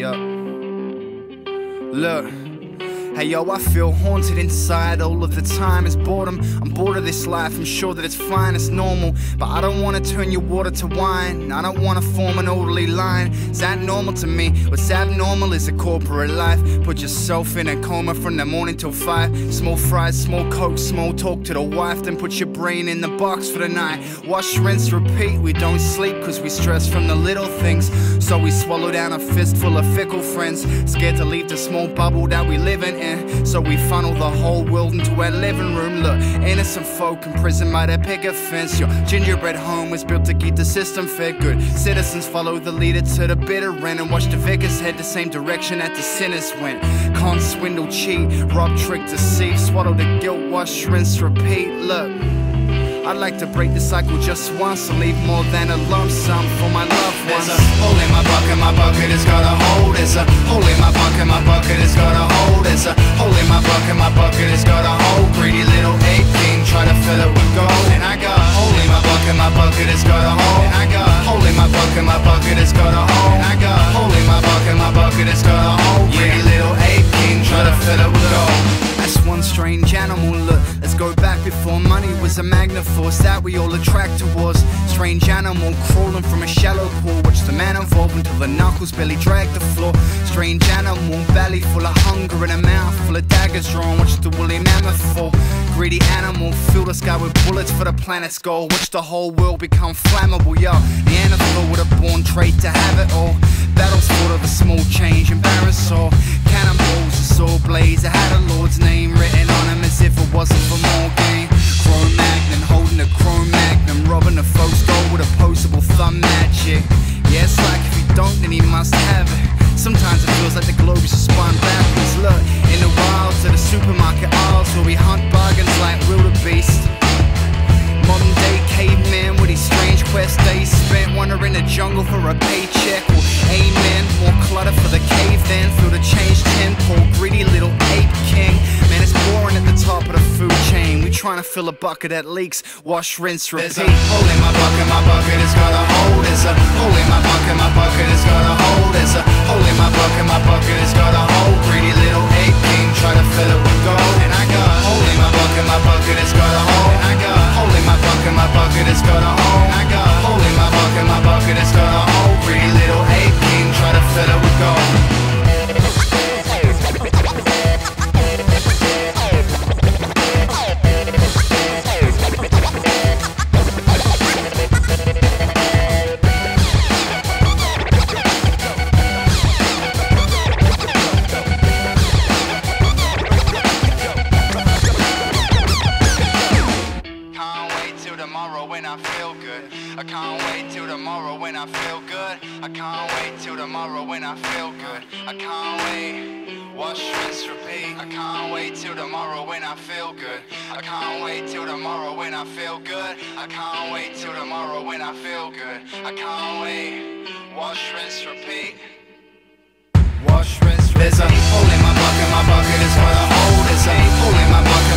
Yup. Look. Hey yo, I feel haunted inside all of the time. It's boredom, I'm bored of this life. I'm sure that it's fine, it's normal, but I don't wanna turn your water to wine. I don't wanna form an orderly line. Is that normal to me? What's abnormal is a corporate life. Put yourself in a coma from the morning till 5. Small fries, small coke, small talk to the wife. Then put your brain in the box for the night. Wash, rinse, repeat. We don't sleep cause we stress from the little things. So we swallow down a fistful of fickle friends, scared to leave the small bubble that we live in. So we funnel the whole world into our living room. Look, innocent folk in prison might have pick a fence. Your gingerbread home was built to keep the system fed. Good citizens follow the leader to the bitter end, and watch the vicars head the same direction that the sinners went. Con, swindle, cheat, rob, trick, deceive, swaddle the guilt, wash, rinse, repeat. Look, I'd like to break the cycle just once and leave more than a lump sum for my loved ones. There's a hole in my bucket has got a hole. There's a hole in my bucket has got a hole. There's a hole in my bucket has got a hole. Greedy little egg king, try to fill it with gold. And I got a hole in my bucket has got a hole. And I got a hole in my bucket has got a hole. And I got a hole in my bucket has got a hole. Greedy little egg king, try to fill it with gold. That's one strange animal, look. Let's go back before money was a magnet force that we all attract towards. Strange animal crawling from a shallow pool. Watch the man evolve until the knuckles barely drag the floor. Strange animal, belly full of hunger and a mouth full of daggers drawn. Watch the woolly mammoth fall. Greedy animal, fill the sky with bullets for the planet's goal. Watch the whole world become flammable, yo. Neanderthal with a born trait to have it all. Battles fought over small change and barrel-saw. Cannonballs, a saw blades, I had a lord's name written on him as if it wasn't for more gain. Cro-Magnon holding a Cro-Magnon, robbing a foe's gold with opposable thumb magic. Yeah, it's like if you don't, then he must have it. Sometimes it feels like the globe is just spun backwards. Look, in the wild to the supermarket aisles where we hunt bargains like wildebeest. Modern day caveman with his strange quest days spent wandering the jungle for a paycheck. Well, amen, more clutter for the cave then. Feel the change tenfold, greedy little ape king. Man, it's boring at the top of the food chain. We trying to fill a bucket that leaks, wash, rinse, repeat. There's a hole in my bucket has got a hole. There's a hole in my bucket has got a hole. There's a hole in my bucket has got a hole. Greedy little ape king, try to fill it with gold. And I got a hole in my bucket has got a hole. And I got a hole in my bucket has got a hole. And I got a hole in my bucket has got a hole. Greedy little ape king, try to fill it with gold. I feel good. I can't wait till tomorrow when I feel good. I can't wait till tomorrow when I feel good. I can't wait. Wash, rinse, repeat. I can't wait till tomorrow when I feel good. I can't wait till tomorrow when I feel good. I can't wait till tomorrow when I feel good. I can't wait. Wash, rinse, repeat. Wash, rinse, repeat. There's a hole in my bucket has got a hole. There's a hole in my bucket.